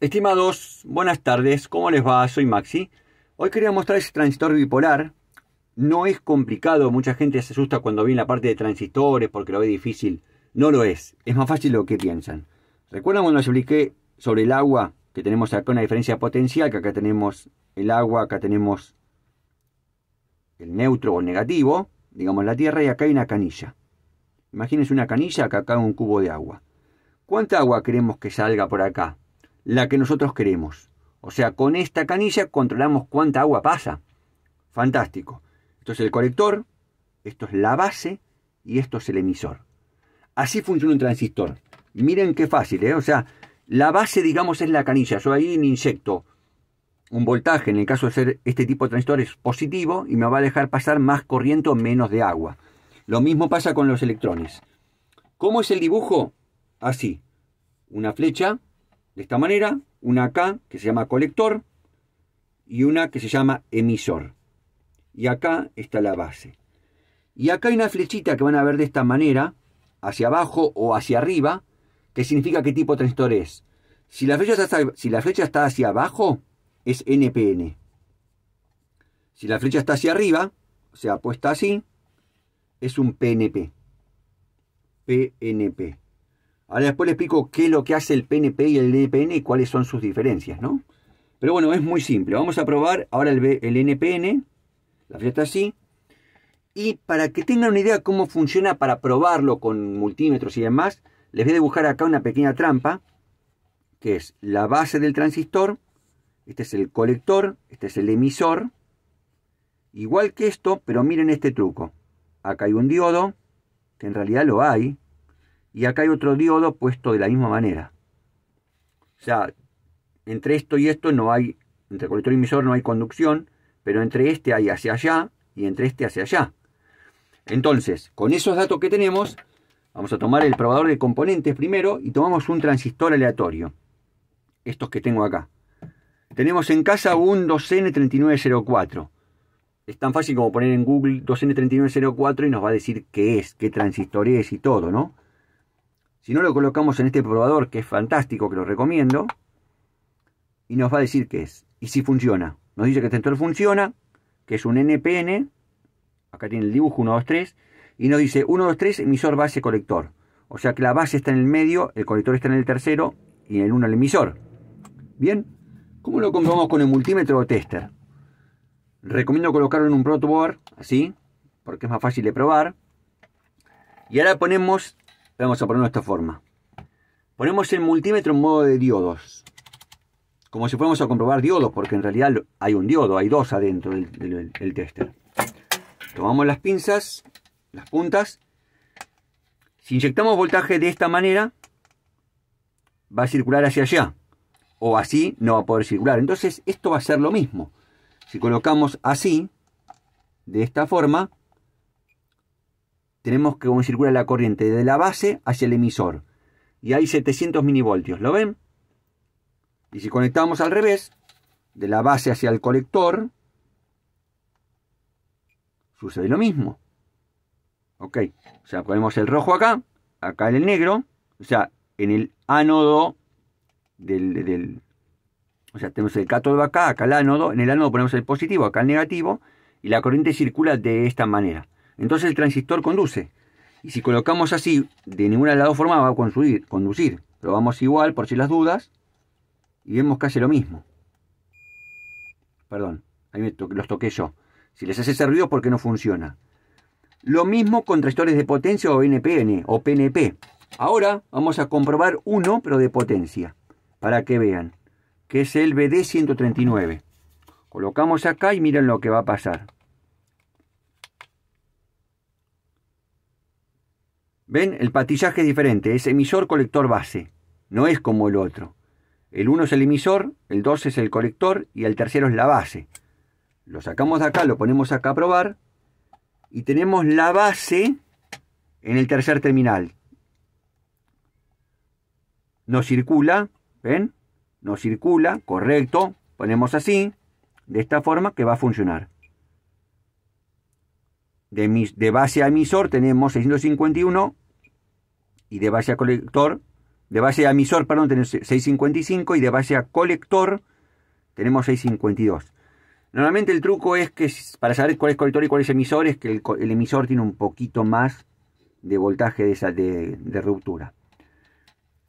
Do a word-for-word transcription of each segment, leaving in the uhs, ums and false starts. Estimados, buenas tardes, ¿cómo les va? Soy Maxi. Hoy quería mostrar ese transistor bipolar. No es complicado, mucha gente se asusta cuando viene la parte de transistores porque lo ve difícil. No lo es, es más fácil de lo que piensan. ¿Recuerdan cuando les expliqué sobre el agua? Que tenemos acá una diferencia potencial, que acá tenemos el agua, acá tenemos el neutro o el negativo, digamos la tierra, y acá hay una canilla. Imagínense una canilla, acá acá un cubo de agua. ¿Cuánta agua queremos que salga por acá? La que nosotros queremos. O sea, con esta canilla controlamos cuánta agua pasa. Fantástico. Esto es el colector, esto es la base y esto es el emisor. Así funciona un transistor. Miren qué fácil, ¿eh? O sea, la base, digamos, es la canilla. Yo ahí inyecto un voltaje, en el caso de ser este tipo de transistores positivo, y me va a dejar pasar más corriente o menos de agua. Lo mismo pasa con los electrones. ¿Cómo es el dibujo? Así. Una flecha, de esta manera, una acá, que se llama colector, y una que se llama emisor. Y acá está la base. Y acá hay una flechita que van a ver de esta manera, hacia abajo o hacia arriba, que significa qué tipo de transistor es. Si la, flecha está, si la flecha está hacia abajo, es N P N. Si la flecha está hacia arriba, o sea, puesta así, es un P N P. P N P. Ahora después les explico qué es lo que hace el P N P y el N P N y cuáles son sus diferencias, ¿no? Pero bueno, es muy simple. Vamos a probar ahora el, el N P N. La flecha está así. Y para que tengan una idea de cómo funciona para probarlo con multímetros y demás, les voy a dibujar acá una pequeña trampa, que es la base del transistor, este es el colector, este es el emisor, igual que esto, pero miren este truco. Acá hay un diodo, que en realidad lo hay, y acá hay otro diodo puesto de la misma manera. O sea, entre esto y esto no hay, entre colector y emisor no hay conducción, pero entre este hay hacia allá y entre este hacia allá. Entonces, con esos datos que tenemos, vamos a tomar el probador de componentes primero y tomamos un transistor aleatorio. Estos que tengo acá. Tenemos en casa un dos N tres nueve cero cuatro. Es tan fácil como poner en Google dos N tres nueve cero cuatro y nos va a decir qué es, qué transistor es y todo, ¿no? Si no lo colocamos en este probador, que es fantástico, que lo recomiendo, y nos va a decir qué es y si funciona. Nos dice que el transistor funciona, que es un N P N. Acá tiene el dibujo uno, dos, tres. Y nos dice uno, dos, tres, emisor, base, colector. O sea que la base está en el medio, el colector está en el tercero y en el uno el emisor. Bien, ¿cómo lo comprobamos con el multímetro o tester? Recomiendo colocarlo en un protoboard, así, porque es más fácil de probar. Y ahora ponemos, vamos a ponerlo de esta forma. Ponemos el multímetro en modo de diodos. Como si fuéramos a comprobar diodos, porque en realidad hay un diodo, hay dos adentro del, del, del tester. Tomamos las pinzas, las puntas. Si inyectamos voltaje de esta manera, va a circular hacia allá. O así no va a poder circular. Entonces esto va a ser lo mismo. Si colocamos así, de esta forma, tenemos que circular la corriente de la base hacia el emisor. Y hay setecientos milivoltios, ¿lo ven? Y si conectamos al revés, de la base hacia el colector, sucede lo mismo. Ok, o sea, ponemos el rojo acá, acá en el negro, o sea, en el ánodo del, del... O sea, tenemos el cátodo acá, acá el ánodo, en el ánodo ponemos el positivo, acá el negativo, y la corriente circula de esta manera. Entonces el transistor conduce. Y si colocamos así, de ninguna de las dos formas va a conducir, conducir. Probamos igual, por si las dudas. Y vemos que hace lo mismo. Perdón, ahí me to- los toqué yo. Si les hace ese ruido es porque no funciona. Lo mismo con transistores de potencia o N P N o P N P. Ahora vamos a comprobar uno, pero de potencia. Para que vean. Que es el B D ciento treinta y nueve. Colocamos acá y miren lo que va a pasar. ¿Ven? El patillaje es diferente. Es emisor, colector, base. No es como el otro. El uno es el emisor, el dos es el colector y el tercero es la base. Lo sacamos de acá, lo ponemos acá a probar. Y tenemos la base en el tercer terminal. No circula, ¿ven? No circula, correcto. Ponemos así, de esta forma que va a funcionar. De, emis, de base a emisor tenemos seiscientos cincuenta y uno y de base a colector de base a emisor, perdón, tenemos seiscientos cincuenta y cinco y de base a colector tenemos seiscientos cincuenta y dos. Normalmente el truco es que para saber cuál es colector y cuál es emisor es que el, el emisor tiene un poquito más de voltaje de, esa, de, de ruptura.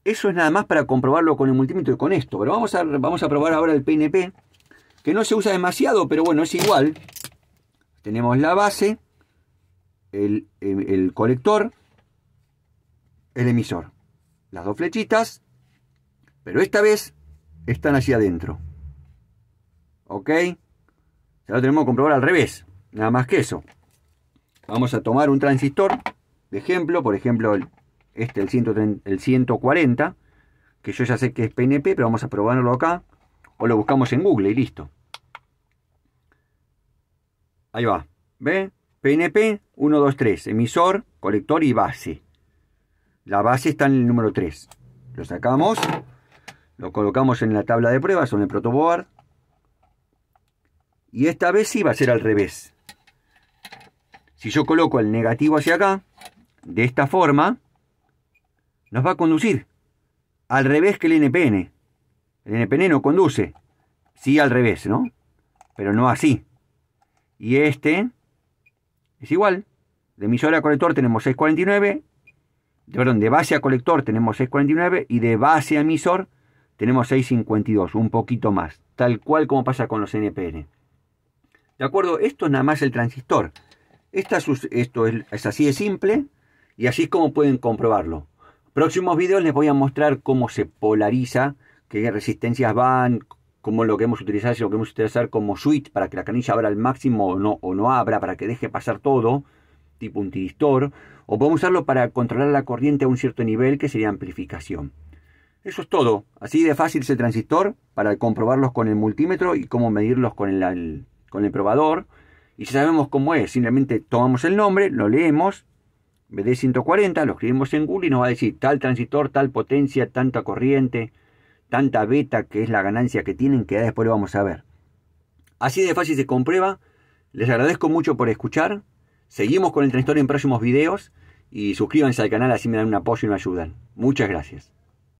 Eso es nada más para comprobarlo con el multímetro y con esto. Pero vamos a, vamos a probar ahora el P N P, que no se usa demasiado, pero bueno, es igual. Tenemos la base, el, el, el colector, el emisor. Las dos flechitas, pero esta vez están hacia adentro. ¿Ok? Ya lo tenemos que comprobar al revés, nada más que eso. Vamos a tomar un transistor de ejemplo, por ejemplo este, el, ciento treinta, el ciento cuarenta, que yo ya sé que es P N P, pero vamos a probarlo acá, o lo buscamos en Google y listo. Ahí va, ¿ve? P N P uno, dos, tres, emisor, colector y base. La base está en el número tres. Lo sacamos, lo colocamos en la tabla de pruebas o en el protoboard. Y esta vez sí va a ser al revés. Si yo coloco el negativo hacia acá, de esta forma, nos va a conducir al revés que el N P N. El N P N no conduce. Sí al revés, ¿no? Pero no así. Y este es igual. De emisor a colector tenemos seiscientos cuarenta y nueve. Perdón, de base a colector tenemos seiscientos cuarenta y nueve y de base a emisor tenemos seiscientos cincuenta y dos, un poquito más. Tal cual como pasa con los N P N. ¿De acuerdo? Esto es nada más el transistor. Esta, esto es, es así de simple y así es como pueden comprobarlo. Próximos videos les voy a mostrar cómo se polariza, qué resistencias van, cómo lo que hemos utilizado, si lo que hemos utilizado como switch para que la canilla abra al máximo o no, o no abra, para que deje pasar todo, tipo un tiristor. O podemos usarlo para controlar la corriente a un cierto nivel, que sería amplificación. Eso es todo. Así de fácil es el transistor para comprobarlos con el multímetro y cómo medirlos con el... el con el probador, y ya sabemos cómo es. Simplemente tomamos el nombre, lo leemos, B D ciento cuarenta, lo escribimos en Google y nos va a decir tal transistor, tal potencia, tanta corriente, tanta beta, que es la ganancia que tienen, que después lo vamos a ver. Así de fácil se comprueba. Les agradezco mucho por escuchar. Seguimos con el transistor en próximos videos y suscríbanse al canal, así me dan un apoyo y me ayudan. Muchas gracias.